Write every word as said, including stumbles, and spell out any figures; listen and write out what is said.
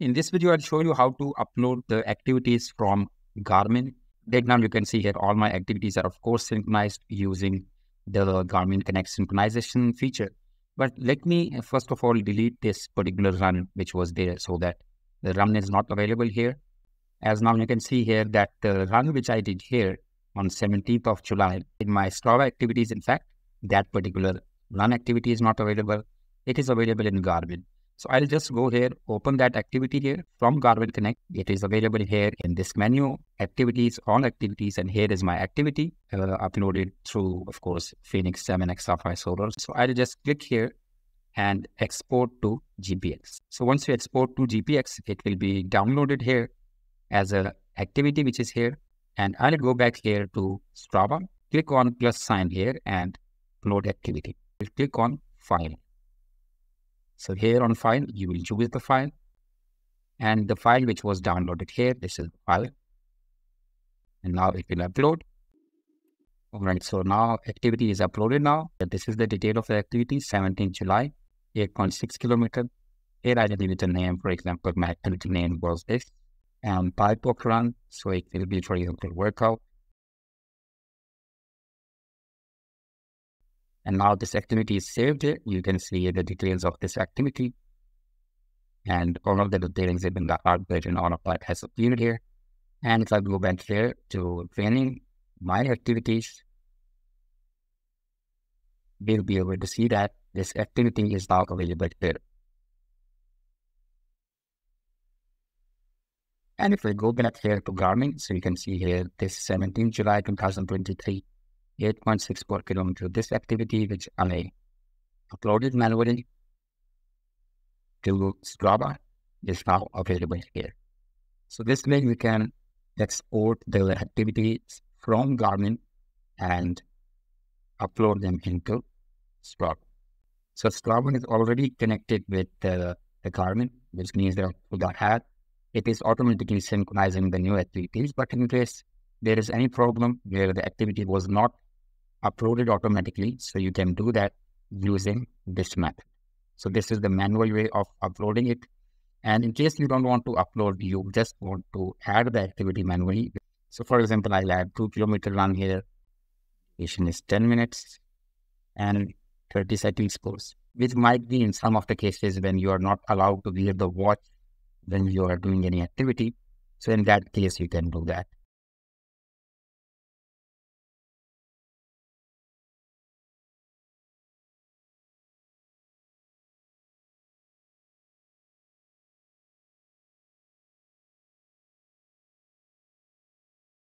In this video, I'll show you how to upload the activities from Garmin. Right now, you can see here all my activities are of course synchronized using the Garmin Connect synchronization feature. But let me first of all delete this particular run which was there so that the run is not available here. As now you can see here that the run which I did here on seventeenth of July in my Strava activities, in fact, that particular run activity is not available. It is available in Garmin. So I'll just go here, open that activity here from Garmin Connect. It is available here in this menu, activities, all activities, and here is my activity uh, uploaded through, of course, Phoenix seven X R Solar. So I'll just click here and export to G P X. So once you export to G P X, it will be downloaded here as an activity which is here. And I'll go back here to Strava, click on plus sign here and upload activity. We'll click on file. So here on file, you will choose the file and the file which was downloaded here. This is the file. And now it will upload. All right. So now activity is uploaded now. This is the detail of the activity, seventeenth July, eight point six kilometer. Here I give it a name. For example, my activity name was this. And pipe walk run, so it will be for example workout. And now this activity is saved here. You can see the details of this activity. And all of the details have been the hard version, all of that has appeared here. And if I go back here to training, my activities, we'll be able to see that this activity is now available here. And if we go back here to Garmin, so you can see here, this seventeenth July twenty twenty-three, eight point six four kilometer, this activity which I uploaded manually to Strava is now available here. So this way we can export the activities from Garmin and upload them into Strava. So Strava is already connected with uh, the Garmin, which means that with the app, it is automatically synchronizing the new activities, but in case there is any problem where the activity was not uploaded automatically, so you can do that using this method. So this is the manual way of uploading it. And in case you don't want to upload, you just want to add the activity manually. So for example, I'll add two kilometer run here. Duration is ten minutes and thirty seconds course, which might be in some of the cases when you are not allowed to wear the watch when you are doing any activity. So in that case, you can do that.